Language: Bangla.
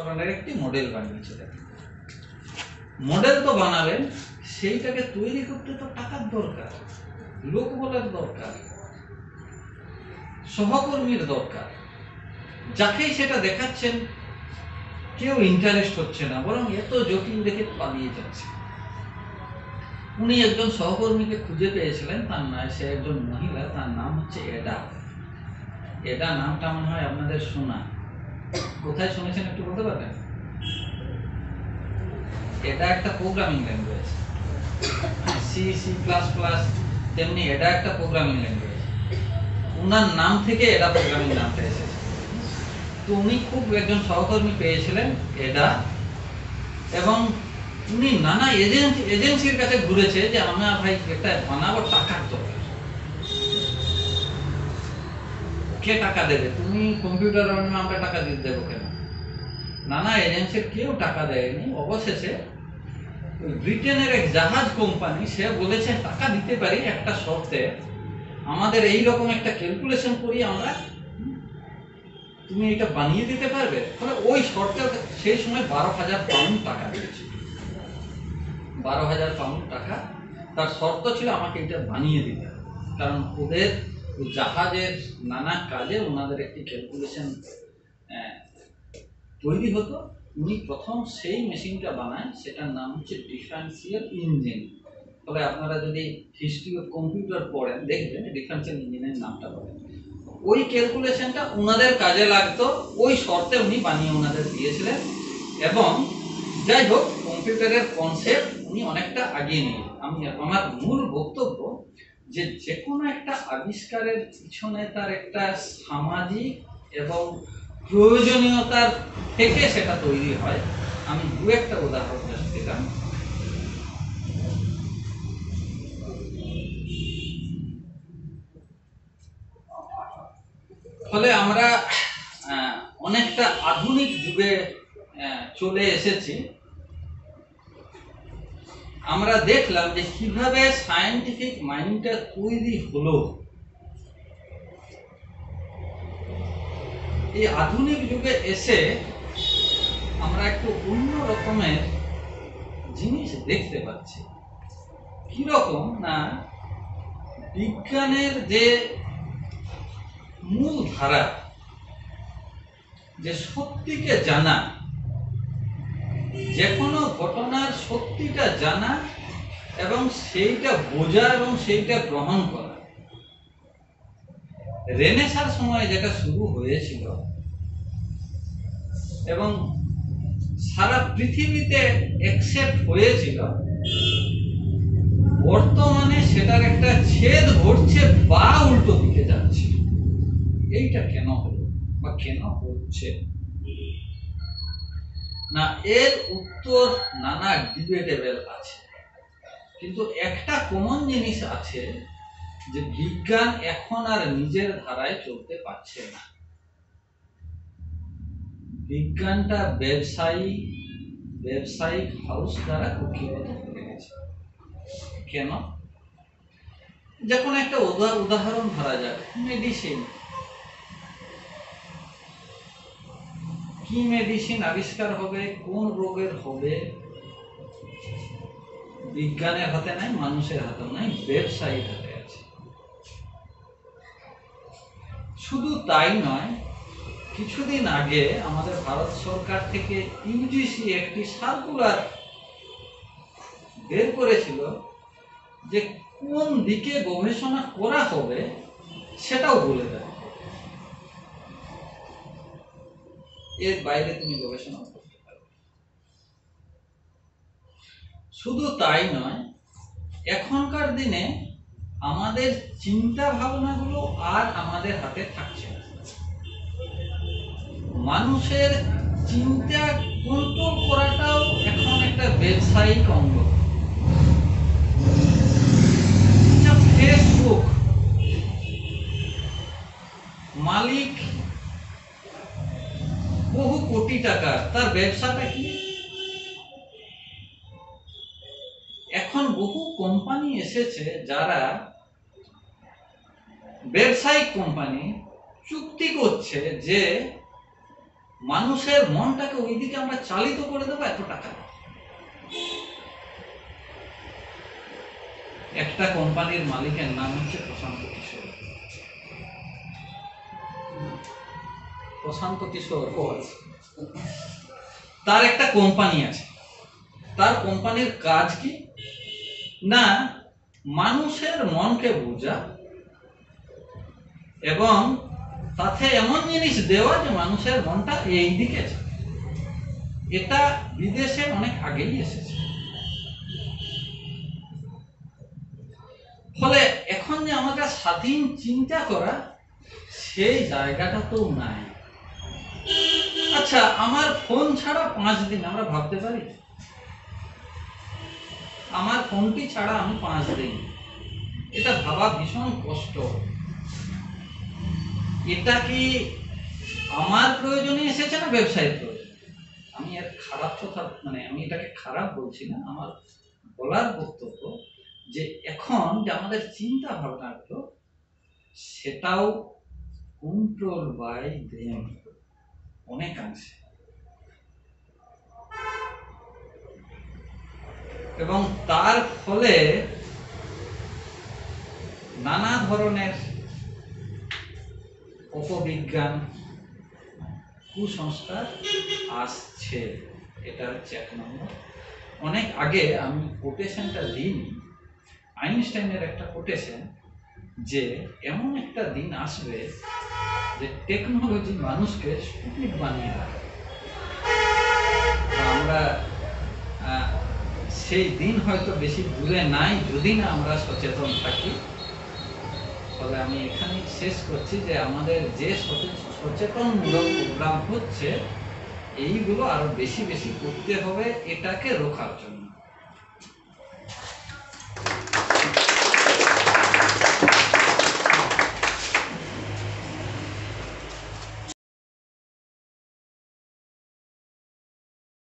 ধরনের একটি মডেল বানিয়েছিলেন। মডেল তো বানালেন, সেইটাকে তৈরি করতে তো টাকার দরকার, লোকবলের দরকার, সহকর্মীর দরকার। যাকেই সেটা দেখাচ্ছেন কেউ ইন্টারেস্ট হচ্ছে না, বরং এত জটিল দেখে পালিয়ে যাচ্ছে। উনি একজন সহকর্মীকে খুঁজে পেয়েছিলেন, তার নাম, সে একজন মহিলা, তার নাম হচ্ছে এডা। এডা নামটা মনে হয় আপনাদের শোনা, কোথায় শুনেছেন একটু বলতে পারবেন? এটা একটা programming language, C C plus plus, তেমনি এটা একটা প্রোগ্রামিং ল্যাঙ্গুয়েজ। ওনার নাম থেকে এটা প্রোগ্রামিং নামটা এসেছে। তো উনি খুব একজন সহকর্মী পেয়েছিলেন এটা, এবং উনি নানা এজেন্সির কাছে ঘুরেছে যে আমরা ভাই এটা বানাবো, টাকার দরকার, কে টাকা দেবে? তুমি কম্পিউটার আমরা টাকা দিয়ে দেবো কেন? নানা এজেন্সির কেউ টাকা দেয়নি। অবশেষে ব্রিটেনের এক জাহাজ কোম্পানি, সে বলেছে টাকা দিতে পারি একটা শর্তে, আমাদের এইরকম একটা ক্যালকুলেশন করি আমরা, তুমি এটা বানিয়ে দিতে পারবে? মানে ওই শর্তে সেই সময় 12,000 পাউন্ড টাকা দিয়েছে, 12,000 পাউন্ড টাকা। তার শর্ত ছিল আমাকে এটা বানিয়ে দিতে হবে, কারণ ওদের জাহাজের নানা কাজে ওনাদের একটি ক্যালকুলেশন তৈরি হতো। উনি প্রথম সেই মেশিনটা বানায়, সেটার নাম হচ্ছে ডিফারেন্সিয়াল ইঞ্জিন। তবে আপনারা যদি হিস্ট্রি অফ কম্পিউটার পড়েন দেখবেন ডিফারেন্সিয়াল ইঞ্জিনের নামটা বলেন। ওই ক্যালকুলেশনটা ওনাদের কাজে লাগতো, ওই শর্তে উনি বানিয়ে ওনাদের দিয়েছিলেন। এবং যাই হোক, কম্পিউটারের কনসেপ্ট উনি অনেকটা আগিয়ে নিয়ে, আমি আমার মূল বক্তব্য যে যে কোনো একটা আবিষ্কারের পিছনে তার একটা সামাজিক এবং প্রয়োজনীয়তার থেকে সেটা তৈরি হয়। আমি দু একটা উদাহরণ দিলাম। ফলে আমরা অনেকটা আধুনিক যুগে চলে এসেছি। আমরা দেখলাম যে কিভাবে সায়েন্টিফিক মাইন্ডটা তৈরি হলো। এই আধুনিক যুগে এসে আমরা একটু অন্য রকমের জিনিস দেখতে পাচ্ছি। কিরকম না, বিজ্ঞানের যে মূল ধারা, যে সত্যিকে জানা, যে কোনো ঘটনার সত্যিটা জানা এবং সেইটা বোঝা এবং সেইটা গ্রহণ করা, রেনেসাঁর সময় যেটা শুরু হয়েছিল এবং সারা পৃথিবীতে অ্যাকসেপ্ট হয়েছিল, বর্তমানে সেটার একটা ছেদ ঘটছে বা উল্টো দিকে যাচ্ছে। এইটা কেন হলো বা কেন হচ্ছে না, এর উত্তর নানা ডিবেটেবল আছে, কিন্তু একটা কমন জিনিস আছে যে বিজ্ঞান এখন আর নিজের ধারায় চলতে পারছে না। বিজ্ঞানটা ব্যবসায়িক হাউস দ্বারা কুক্ষিগত হয়ে গেছে। কেন? যে কোনো একটা উদাহরণ ধরা যাক, মেডিসিন। কি মেডিসিন আবিষ্কার হবে, কোন রোগের হবে, বিজ্ঞানের হাতে নাই, মানুষের হাতে নাই, ব্যবসায়ীর হাতে আছে। শুধু তাই নয়, কিছুদিন আগে আমাদের ভারত সরকার থেকে ইউজিসি একটি সার্কুলার বের করেছিল যে কোন দিকে গবেষণা করা হবে সেটাও বলে দেয়, এর বাইরে তুমি গবেষণা করতে পারো। শুধু তাই নয়, এখনকার দিনে আমাদের চিন্তা ভাবনাগুলো আর আমাদের হাতে থাকছে না। মানুষের চিন্তা কন্ট্রোল করাটাও এখন একটা ব্যবসায়িক অঙ্গ। ফেসবুক মালিক বহু কোটি টাকা, তার ব্যবসাটা কি? এখন বহু কোম্পানি এসেছে যারা ব্যবসায়িক কোম্পানি, চুক্তি করছে যে মানুষের মনটাকে ওইদিকে আমরা চালিত করে দেব এত টাকা। একটা কোম্পানির মালিকের নাম হচ্ছে প্রশান্ত কিশোর। প্রশান্ত কিশোর তার একটা কোম্পানি আছে, তার কোম্পানির কাজ কি না মানুষের মনকে বোঝা এবং তাতে এমন জিনিস দেওয়া যে মানুষের মনটা এই দিকে। এটা বিদেশে অনেক আগেই এসেছে, ফলে এখন যে আমাদের স্বাধীন চিন্তা করা সেই জায়গাটা তো নাই। আচ্ছা, আমার ফোন ছাড়া 5 দিন আমরা ভাবতে পারি? আমার ফোনটি ছাড়া আমি 5 দিন, এটা ভাবা ভীষণ কষ্ট। এটা কি আমার প্রয়োজনে এসেছে না ব্যবসায়িক প্রয়োজন? আমি এর খারাপ কথা মানে আমি এটাকে খারাপ বলছি না, আমার বলার বক্তব্য যে এখন যে আমাদের চিন্তা ভাবনাগুলো সেটাও কন্ট্রোল বাই দেম অনেকাংশে, এবং তার ফলে নানা ধরনের অপবিজ্ঞান কুসংস্কার আসছে। এটা হচ্ছে এক নম্বর। অনেক আগে আমি কোটেশনটা দিইনি, আইনস্টাইনের একটা কোটেশন যে এমন একটা দিন আসবে যে টেকনোলজি মানুষকে স্টুপিড বানিয়ে রাখে। আমরা সেই দিন হয়তো বেশি দূরে নাই যদি না আমরা সচেতন থাকি। ফলে আমি এখানেই শেষ করছি যে আমাদের যে সচেতনমূলক প্রোগ্রাম হচ্ছে এইগুলো আরো বেশি বেশি করতে হবে এটাকে রোখার জন্য।